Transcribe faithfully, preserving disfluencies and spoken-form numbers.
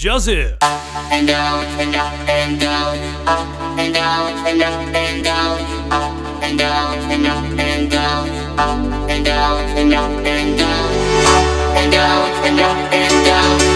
Jazzy. Up and down, and up and down, up and down, and up and down, up and down, and up and down, up and down, and up and down, up and down, and up and down.